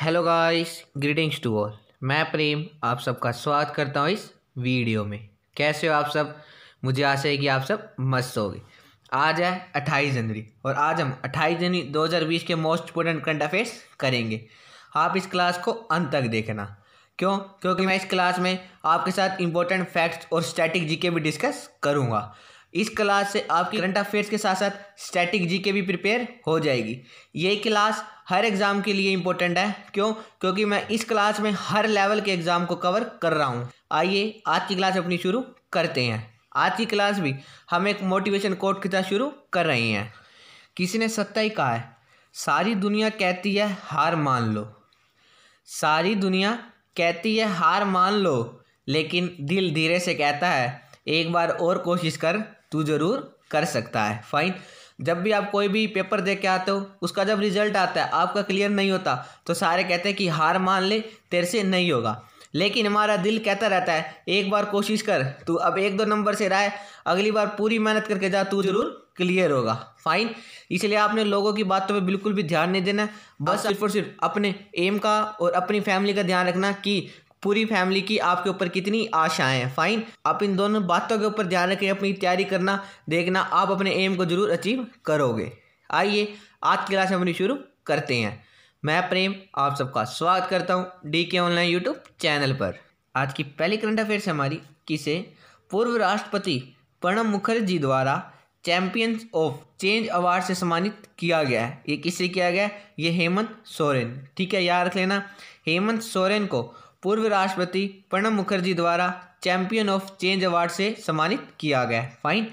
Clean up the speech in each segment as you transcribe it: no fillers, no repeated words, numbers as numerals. Hello guys, greetings to all. मैं प्रेम आप सबका स्वागत करता हूं इस वीडियो में। कैसे हो आप सब? मुझे आशा है कि आप सब मस्त होगे। आज है 28 जनवरी और आज हम 28 जनवरी 2020 के मोस्ट इंपोर्टेंट करंट अफेयर्स करेंगे। आप इस क्लास को अंत तक देखना, क्यों? क्योंकि मैं इस क्लास में आपके साथ इंपॉर्टेंट फैक्ट्स और स्टैटिक जीके भी डिस्कस करूँगा। इस क्लास से आपकी करंट अफेयर्स के साथ साथ स्टैटिक जीके भी प्रिपेयर हो जाएगी। ये क्लास हर एग्ज़ाम के लिए इम्पोर्टेंट है, क्यों? क्योंकि मैं इस क्लास में हर लेवल के एग्ज़ाम को कवर कर रहा हूँ। आइए आज की क्लास अपनी शुरू करते हैं। आज की क्लास भी हम एक मोटिवेशन कोट के साथ शुरू कर रहे हैं। किसी ने सत्ता ही कहा है, सारी दुनिया कहती है हार मान लो, सारी दुनिया कहती है हार मान लो, लेकिन दिल धीरे से कहता है एक बार और कोशिश कर, तू ज़रूर कर सकता है। फाइन। जब भी आप कोई भी पेपर दे के आते हो, उसका जब रिजल्ट आता है आपका क्लियर नहीं होता, तो सारे कहते हैं कि हार मान ले, तेरे से नहीं होगा। लेकिन हमारा दिल कहता रहता है एक बार कोशिश कर, तू अब 1-2 नंबर से रहा है, अगली बार पूरी मेहनत करके जा, तू ज़रूर क्लियर होगा। फाइन। इसलिए आपने लोगों की बातों पे बिल्कुल भी ध्यान नहीं देना, बस सिर्फ और सिर्फ अपने एम का और अपनी फैमिली का ध्यान रखना कि पूरी फैमिली की आपके ऊपर कितनी आशाएं हैं। फाइन। आप इन दोनों बातों के ऊपर ध्यान रखें, अपनी तैयारी करना, देखना आप अपने एम को जरूर अचीव करोगे। आइए आज की क्लास अपनी शुरू करते हैं। मैं प्रेम आप सबका स्वागत करता हूं डीके ऑनलाइन यूट्यूब चैनल पर। आज की पहली करंट अफेयर्स हमारी किसे पूर्व राष्ट्रपति प्रणब मुखर्जी द्वारा चैम्पियंस ऑफ चेंज अवार्ड से सम्मानित किया गया है। ये किससे किया गया? ये हेमंत सोरेन। ठीक है, याद रख लेना, हेमंत सोरेन को पूर्व राष्ट्रपति प्रणब मुखर्जी द्वारा चैंपियन ऑफ चेंज अवार्ड से सम्मानित किया गया। फाइन।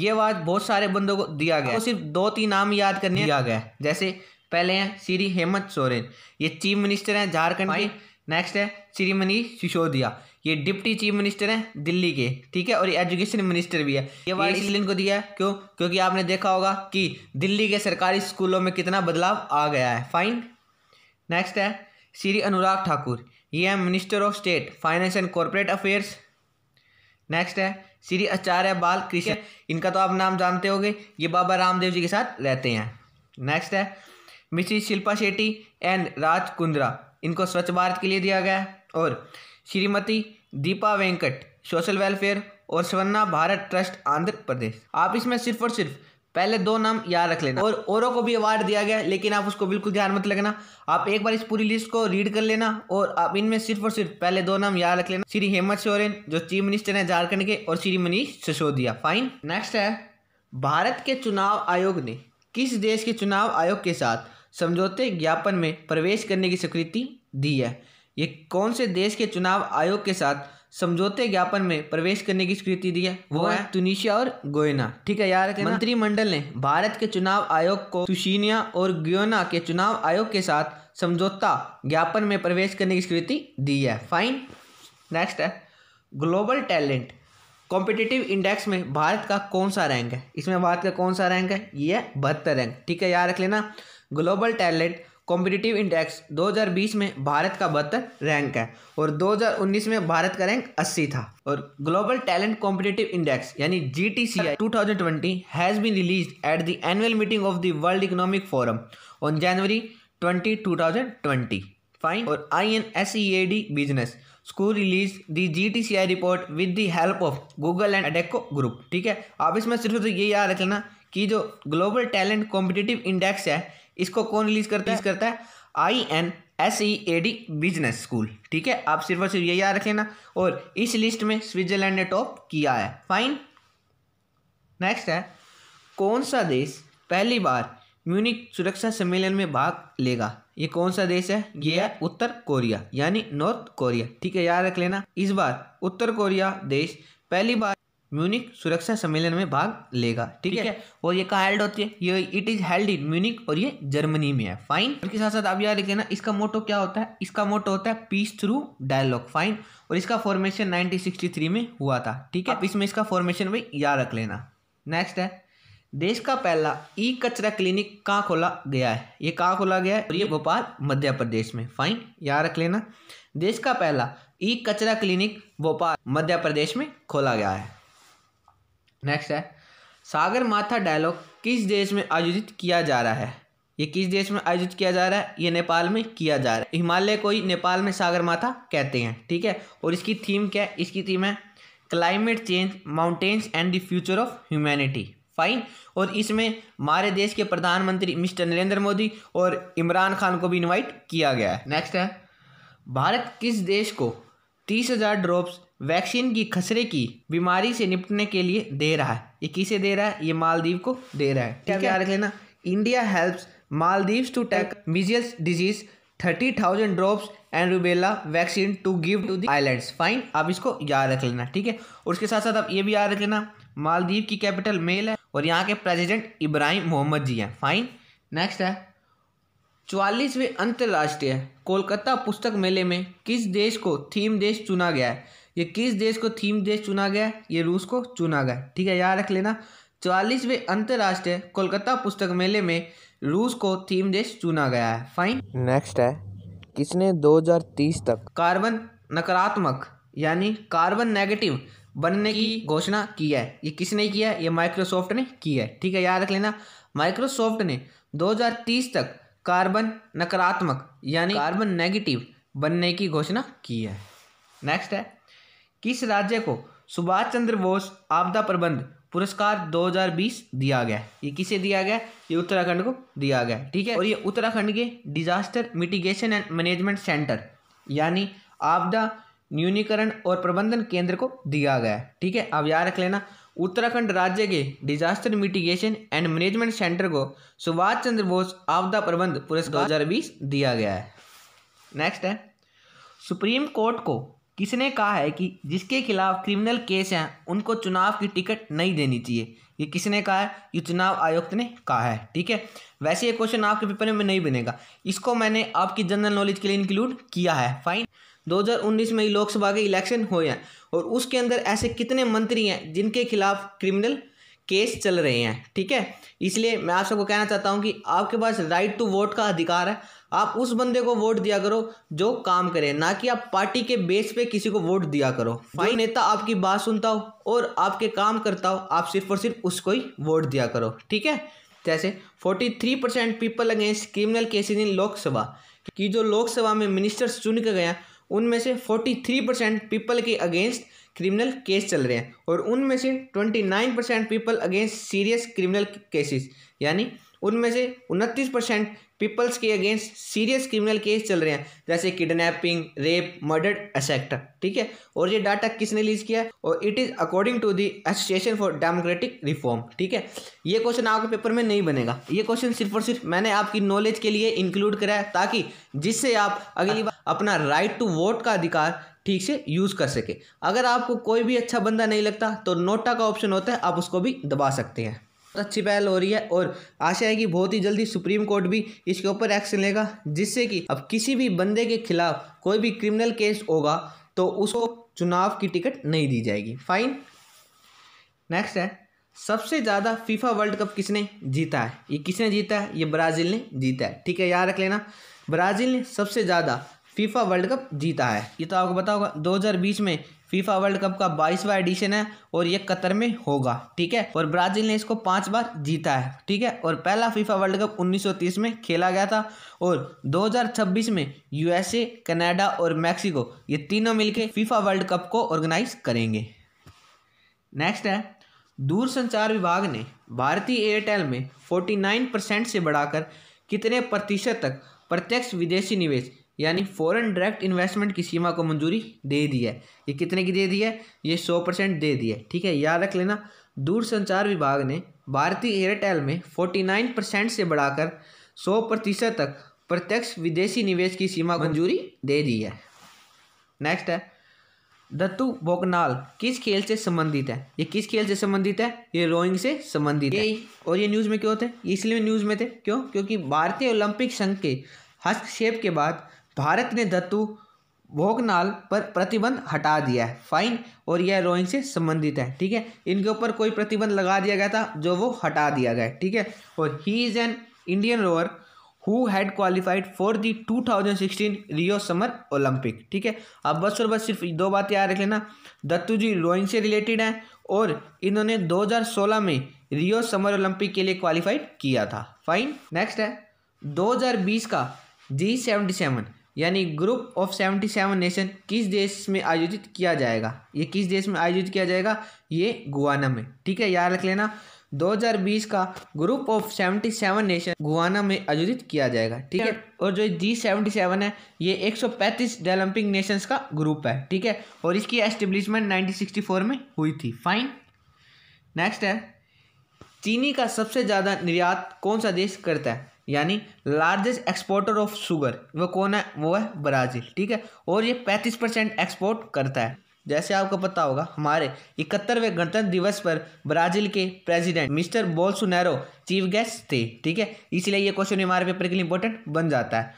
ये अवार्ड बहुत सारे बंदों को दिया गया, तो सिर्फ 2-3 नाम याद करने दिया गया। जैसे पहले हैं श्री हेमंत सोरेन, ये चीफ मिनिस्टर हैं झारखंड के। नेक्स्ट है श्री मनीष सिसोदिया, ये डिप्टी चीफ मिनिस्टर हैं दिल्ली के। ठीक है, और ये एजुकेशन मिनिस्टर भी है। ये अवार्ड इसलिए इनको दिया है, क्यों? क्योंकि आपने देखा होगा कि दिल्ली के सरकारी स्कूलों में कितना बदलाव आ गया है। फाइन। नेक्स्ट है श्री अनुराग ठाकुर, ये है minister of state finance and corporate affairs. Next है श्री आचार्य बाल कृष्ण, इनका तो आप नाम जानते होंगे, ये बाबा रामदेव जी के साथ रहते हैं। नेक्स्ट है मिसेस शिल्पा शेट्टी एंड राज कुंद्रा, इनको स्वच्छ भारत के लिए दिया गया है। और श्रीमती दीपा वेंकट, सोशल वेलफेयर और स्वर्णा भारत ट्रस्ट आंध्र प्रदेश। आप इसमें सिर्फ और सिर्फ पहले 2 नाम याद रख लेना, और औरों को भी अवार्ड दिया गया, लेकिन आप उसको बिल्कुल ध्यान मत लगना। आप एक बार इस पूरी लिस्ट को रीड कर लेना और आप इनमें सिर्फ और सिर्फ पहले 2 नाम याद रख लेना, श्री हेमंत सोरेन जो चीफ मिनिस्टर हैं झारखंड के, और श्री मनीष सिसोदिया। फाइन। नेक्स्ट है भारत के चुनाव आयोग ने किस देश के चुनाव आयोग के साथ समझौते ज्ञापन में प्रवेश करने की स्वीकृति दी है। ये कौन से देश के चुनाव आयोग के साथ समझौते ज्ञापन में प्रवेश करने की स्वीकृति दी है? वो है ट्यूनिशिया और गोयना। ठीक है, यार मंत्रिमंडल ने भारत के चुनाव आयोग को ट्यूनिशिया और गोयना के चुनाव आयोग के साथ समझौता ज्ञापन में प्रवेश करने की स्वीकृति दी है। फाइन। नेक्स्ट है ग्लोबल टैलेंट कॉम्पिटिटिव इंडेक्स में भारत का कौन सा रैंक है। इसमें भारत का कौन सा रैंक है? ये है 72 रैंक। ठीक है, याद रख लेना, ग्लोबल टैलेंट कॉम्पिटिटिव इंडेक्स 2020 में भारत का 72 रैंक है और 2019 में भारत का रैंक 80 था। और ग्लोबल टैलेंट कॉम्पिटिटिव इंडेक्स यानी GTCI 2020 has been released at the annual meeting of the world economic forum on January 20, 2020। Fine. और INSEAD Business school release the GTCI report with the help of Google and Adecco group. ठीक है, आप इसमें सिर्फ तो ये याद रख लेना कि जो ग्लोबल टैलेंट कॉम्पिटिटिव इंडेक्स है, इसको कौन रिलीज करता है? INSEAD Business school. ठीक है, आप सिर्फ और सिर्फ ये याद रख लेना, और इस लिस्ट में स्विट्जरलैंड ने टॉप किया है। फाइन। नेक्स्ट है कौन सा देश पहली बार म्यूनिक सुरक्षा सम्मेलन में भाग लेगा। ये कौन सा देश है? ये है उत्तर कोरिया यानी नॉर्थ कोरिया। ठीक है, याद रख लेना, इस बार उत्तर कोरिया देश पहली बार म्यूनिक सुरक्षा सम्मेलन में भाग लेगा। ठीक है, और ये कहाँ हेल्ड होती है? ये it is held in Munich, और ये जर्मनी में है। फाइन। इसके साथ साथ आप याद रख लेना, इसका मोटो क्या होता है? इसका मोटो होता है पीस थ्रू डायलॉग। फाइन। और इसका फॉर्मेशन 1963 में हुआ था। ठीक है, आप इसमें इसका फॉर्मेशन भी याद रख लेना। नेक्स्ट है देश का पहला ई कचरा क्लिनिक कहाँ खोला गया है। ये कहाँ खोला गया है? और ये भोपाल मध्य प्रदेश में। फाइन, याद रख लेना, देश का पहला ई कचरा क्लिनिक भोपाल मध्य प्रदेश में खोला गया है। नेक्स्ट है सागर माथा डायलॉग किस देश में आयोजित किया जा रहा है। ये किस देश में आयोजित किया जा रहा है? ये नेपाल में किया जा रहा है। हिमालय को ही नेपाल में सागर माथा कहते हैं, ठीक है। और इसकी थीम क्या है? इसकी थीम है climate change, mountains and the future of humanity, fine. और इसमें हमारे देश के प्रधानमंत्री मिस्टर नरेंद्र मोदी और इमरान खान को भी इन्वाइट किया गया है। नेक्स्ट है, भारत किस देश को 30,000 ड्रॉप्स वैक्सीन की खसरे की बीमारी से निपटने के लिए दे रहा है? ये किसे दे रहा है? ये मालदीव को दे रहा है, ठीक है, याद रख लेना। India helps Maldives to take measles disease 30,000 drops and rubella vaccine to give to the islands, fine. आप इसको याद रख लेना, ठीक है। और उसके साथ साथ आप ये भी याद रख लेना, मालदीव की कैपिटल मेल है और यहाँ के प्रेसिडेंट इब्राहिम मोहम्मद जी हैं, फाइन। नेक्स्ट है, 44वें अंतर्राष्ट्रीय कोलकाता पुस्तक मेले में किस देश को थीम देश चुना गया है? ये किस देश को थीम देश चुना गया है? ये रूस को चुना गया, ठीक है, याद रख लेना। 44वें अंतर्राष्ट्रीय कोलकाता पुस्तक मेले में रूस को थीम देश चुना गया है, फाइन। नेक्स्ट है, किसने 2030 तक कार्बन नकारात्मक यानी कार्बन नेगेटिव बनने की घोषणा की है? ये किसने किया है? ये माइक्रोसॉफ्ट ने किया है, ठीक है, याद रख लेना। माइक्रोसॉफ्ट ने 2030 तक कार्बन नकारात्मक यानी कार्बन नेगेटिव बनने की घोषणा की है। नेक्स्ट है, किस राज्य को सुभाष चंद्र बोस आपदा प्रबंध पुरस्कार 2020 दिया गया? ये किसे दिया गया? ये उत्तराखंड को दिया गया, ठीक है। और ये उत्तराखंड के disaster mitigation and management centre यानी आपदा न्यूनीकरण और प्रबंधन केंद्र को दिया गया, ठीक है, आप याद रख लेना। उत्तराखंड राज्य के disaster mitigation and management centre को सुभाष चंद्र बोस आपदा प्रबंध पुरस्कार 2020 दिया गया है। नेक्स्ट है, सुप्रीम कोर्ट को किसने कहा है कि जिसके खिलाफ क्रिमिनल केस हैं उनको चुनाव की टिकट नहीं देनी चाहिए? ये किसने कहा है? ये चुनाव आयुक्त ने कहा है, ठीक है। वैसे ये क्वेश्चन आपके पेपर में नहीं बनेगा, इसको मैंने आपकी जनरल नॉलेज के लिए इंक्लूड किया है, फाइन। 2019 में लोकसभा के इलेक्शन हुए हैं और उसके अंदर ऐसे कितने मंत्री हैं जिनके खिलाफ क्रिमिनल केस चल रहे हैं, ठीक है। इसलिए मैं आप सबको कहना चाहता हूं कि आपके पास राइट टू वोट का अधिकार है, आप उस बंदे को वोट दिया करो जो काम करे, ना कि आप पार्टी के बेस पे किसी को वोट दिया करो। जो नेता आपकी बात सुनता हो और आपके काम करता हो, आप सिर्फ और सिर्फ उसको ही वोट दिया करो, ठीक है। जैसे 43% people against criminal cases in Lok Sabha की जो लोकसभा में मिनिस्टर्स चुन के गए उनमें से 43% पीपल के अगेंस्ट क्रिमिनल केस चल रहे हैं और उनमें से 29% people against serious criminal cases यानी उनमें से 29% पीपल्स के अगेंस्ट सीरियस क्रिमिनल केस चल रहे हैं जैसे किडनैपिंग, रेप, मर्डर, एसेट्रा, ठीक है। और ये डाटा किसने रिलीज किया है? और it is according to the association for democratic reform, ठीक है। ये क्वेश्चन आपके पेपर में नहीं बनेगा, ये क्वेश्चन सिर्फ और सिर्फ मैंने आपकी नॉलेज के लिए इंक्लूड कराया ताकि जिससे आप अगली बार अपना राइट टू वोट का अधिकार ठीक से यूज़ कर सके। अगर आपको कोई भी अच्छा बंदा नहीं लगता तो नोटा का ऑप्शन होता है, आप उसको भी दबा सकते हैं। अच्छी पहल हो रही है और आशा है कि बहुत ही जल्दी सुप्रीम कोर्ट भी इसके ऊपर एक्शन लेगा जिससे कि अब किसी भी बंदे के खिलाफ कोई भी क्रिमिनल केस होगा तो उसको चुनाव की टिकट नहीं दी जाएगी, फाइन। नेक्स्ट है, सबसे ज़्यादा फीफा वर्ल्ड कप किसने जीता है? ये किसने जीता है? ये ब्राज़ील ने जीता है, ठीक है, याद रख लेना। ब्राज़ील ने सबसे ज़्यादा फीफा वर्ल्ड कप जीता है, ये तो आपको पता होगा। 2020 में फीफा वर्ल्ड कप का 22वां एडिशन है और ये कतर में होगा, ठीक है। और ब्राज़ील ने इसको 5 बार जीता है, ठीक है। और पहला फीफा वर्ल्ड कप 1930 में खेला गया था और 2026 में यूएसए, कनाडा और मैक्सिको ये तीनों मिलके फीफा वर्ल्ड कप को ऑर्गेनाइज करेंगे। नेक्स्ट है, दूरसंचार विभाग ने भारतीय एयरटेल में 49% से बढ़ाकर कितने प्रतिशत तक प्रत्यक्ष विदेशी निवेश यानी फॉरेन डायरेक्ट इन्वेस्टमेंट की सीमा को मंजूरी दे दी है? ये कितने की दे दी है? ये 100% दे दी है, ठीक है, याद रख लेना। दूरसंचार विभाग ने भारतीय एयरटेल में 49% से बढ़ाकर 100% तक प्रत्यक्ष विदेशी निवेश की सीमा को मंजूरी दे दी है। नेक्स्ट है, दत्तू भोकनाल किस खेल से संबंधित है? ये किस खेल से संबंधित है? ये रोइंग से संबंधित है। और ये न्यूज़ में क्यों थे? इसलिए न्यूज़ में थे क्यों? क्योंकि भारतीय ओलंपिक संघ के हस्तक्षेप के बाद भारत ने दत्तू भोकनाल पर प्रतिबंध हटा दिया है, फाइन। और यह रोइंग से संबंधित है, ठीक है। इनके ऊपर कोई प्रतिबंध लगा दिया गया था जो वो हटा दिया गया, ठीक है। और he is an Indian rower who had qualified for the 2016 Rio Summer Olympic, ठीक है। अब बस और बस सिर्फ 2 बातें याद रख लेना, दत्तू जी रोइंग से रिलेटेड हैं और इन्होंने 2016 में रियो समर ओलंपिक के लिए क्वालिफाइड किया था, फाइन। नेक्स्ट है, 2020 का G77 यानी ग्रुप ऑफ 77 नेशन किस देश में आयोजित किया जाएगा? ये किस देश में आयोजित किया जाएगा? ये गुयाना में। ठीक है, याद रख लेना 2020 का ग्रुप ऑफ 77 नेशन गुयाना में आयोजित किया जाएगा। ठीक है, और जो G77 है ये 135 डेवलपिंग नेशंस का ग्रुप है। ठीक है, और इसकी एस्टेब्लिशमेंट 1964 में हुई थी। फाइन, नेक्स्ट है चीनी का सबसे ज़्यादा निर्यात कौन सा देश करता है? यानी लार्जेस्ट एक्सपोर्टर ऑफ शुगर वो कौन है? वो है ब्राज़ील। ठीक है, और ये 35% एक्सपोर्ट करता है। जैसे आपको पता होगा हमारे 71वें गणतंत्र दिवस पर ब्राज़ील के president mister Bolsonaro chief guest थे। ठीक है, इसलिए ये क्वेश्चन हमारे पेपर के लिए इंपॉर्टेंट बन जाता है।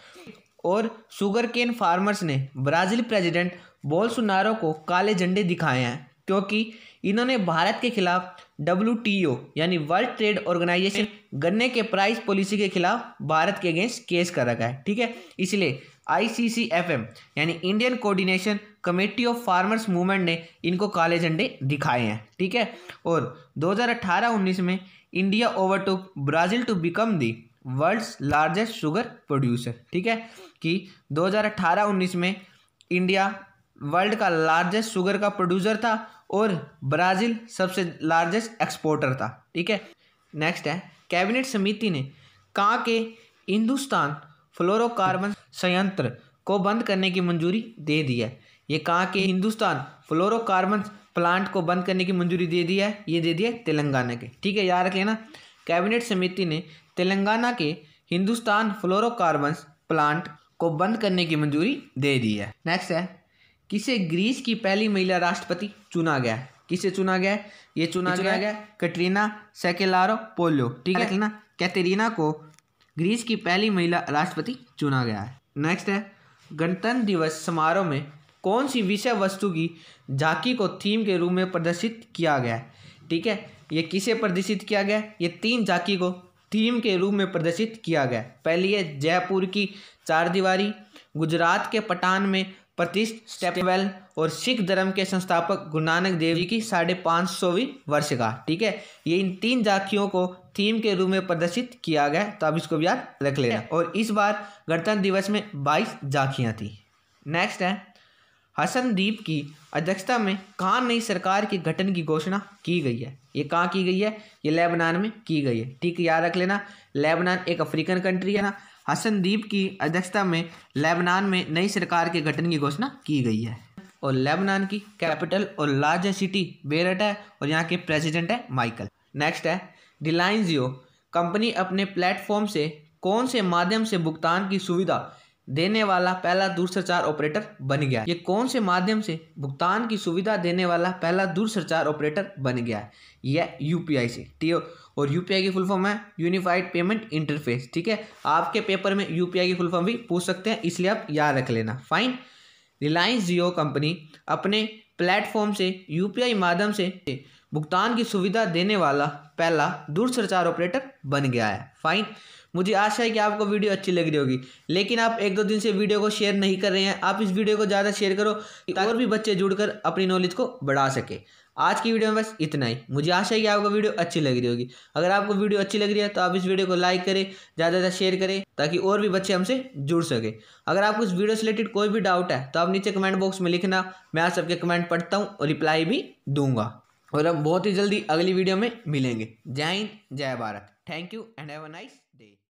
और शुगर केन फार्मर्स ने ब्राज़ील प्रेसिडेंट बोल्सोनारो को काले झंडे दिखाए हैं क्योंकि इन्होंने भारत के खिलाफ WTO यानी वर्ल्ड ट्रेड ऑर्गेनाइजेशन गन्ने के प्राइस पॉलिसी के खिलाफ भारत के अगेंस्ट केस कर रखा है। ठीक है, इसलिए ICCFM यानी Indian coordination committee of farmers movement ने इनको काले झंडे दिखाए हैं। ठीक है, और 2018-19 में India overtook Brazil to become the world's largest sugar producer. ठीक है, कि 2018-19 में इंडिया वर्ल्ड का लार्जेस्ट शुगर का प्रोड्यूसर था और ब्राज़ील सबसे लार्जेस्ट एक्सपोर्टर था। ठीक है, नेक्स्ट है कैबिनेट समिति ने कहाँ के हिंदुस्तान फ्लोरोकार्बन संयंत्र को बंद करने की मंजूरी दे दी है। ये कहाँ के हिंदुस्तान फ्लोरोकार्बन प्लांट को बंद करने की मंजूरी दे दी है? ये दे दिया तेलंगाना के। ठीक है, याद रख लेना कैबिनेट समिति ने तेलंगाना के हिंदुस्तान फ्लोरोकार्बन प्लांट को बंद करने की मंजूरी दे दी है। नेक्स्ट है किसे ग्रीस की पहली महिला राष्ट्रपति चुना गया है? किसे चुना गया है? ये चुना गया कैटरीना सैकेलारो पोल्लो। ठीक है ना, कैटरीना को ग्रीस की पहली महिला राष्ट्रपति चुना गया है। नेक्स्ट है गणतंत्र दिवस समारोह में कौन सी विषय वस्तु की झांकी को थीम के रूप में प्रदर्शित किया गया है? ठीक है, ये किसे प्रदर्शित किया गया है? ये 3 झांकी को थीम के रूप में प्रदर्शित किया गया है। पहली है जयपुर की चारदीवारी, गुजरात के पठान में प्रतिष्ठित स्टेपवेल और सिख धर्म के संस्थापक गुरु नानक देव जी की 550वीं वर्षगांठ। ठीक है, ये इन 3 झांकियों को थीम के रूप में प्रदर्शित किया गया, तो आप इसको भी याद रख लेना। और इस बार गणतंत्र दिवस में 22 झांकियाँ थी। नेक्स्ट है हसनदीप की अध्यक्षता में कहाँ नई सरकार के गठन की घोषणा की गई है? ये कहाँ की गई है? ये लेबनान में की गई है। ठीक है, याद रख लेना लेबनान एक अफ्रीकन कंट्री है ना। हसनदीप की अध्यक्षता में लेबनान में नई सरकार के गठन की घोषणा की गई है। और लेबनान की कैपिटल और लार्जेस्ट सिटी बेरूत है और यहाँ के प्रेसिडेंट है माइकल। नेक्स्ट है रिलायंस जियो कंपनी अपने प्लेटफॉर्म से कौन से माध्यम से भुगतान की सुविधा देने वाला पहला दूरसंचार ऑपरेटर बन गया? ये कौन से माध्यम से भुगतान की सुविधा देने वाला पहला दूरसंचार ऑपरेटर बन गया है? यह UPI से। ठीक है, और UPI की फुल फॉर्म है यूनिफाइड पेमेंट इंटरफेस। ठीक है, आपके पेपर में UPI की फुल फॉर्म भी पूछ सकते हैं, इसलिए आप याद रख लेना। फाइन, रिलायंस जियो कंपनी अपने प्लेटफॉर्म से UPI माध्यम से भुगतान की सुविधा देने वाला पहला दूरसंचार ऑपरेटर बन गया है। फाइन, मुझे आशा है कि आपको वीडियो अच्छी लग रही होगी, लेकिन आप 1-2 दिन से वीडियो को शेयर नहीं कर रहे हैं। आप इस वीडियो को ज़्यादा शेयर करो ताकि और भी बच्चे जुड़कर अपनी नॉलेज को बढ़ा सके। आज की वीडियो में बस इतना ही। मुझे आशा है कि आपको वीडियो अच्छी लग रही होगी। अगर आपको वीडियो अच्छी लग रही है तो आप इस वीडियो को लाइक करें, ज़्यादा शेयर करें ताकि और भी बच्चे हमसे जुड़ सके। अगर आपको इस वीडियो से रिलेटेड कोई भी डाउट है तो आप नीचे कमेंट बॉक्स में लिखना, मैं आप सबके कमेंट पढ़ता हूँ और रिप्लाई भी दूंगा। और हम बहुत ही जल्दी अगली वीडियो में मिलेंगे। जय हिंद, जय Bharat. Thank you and have a nice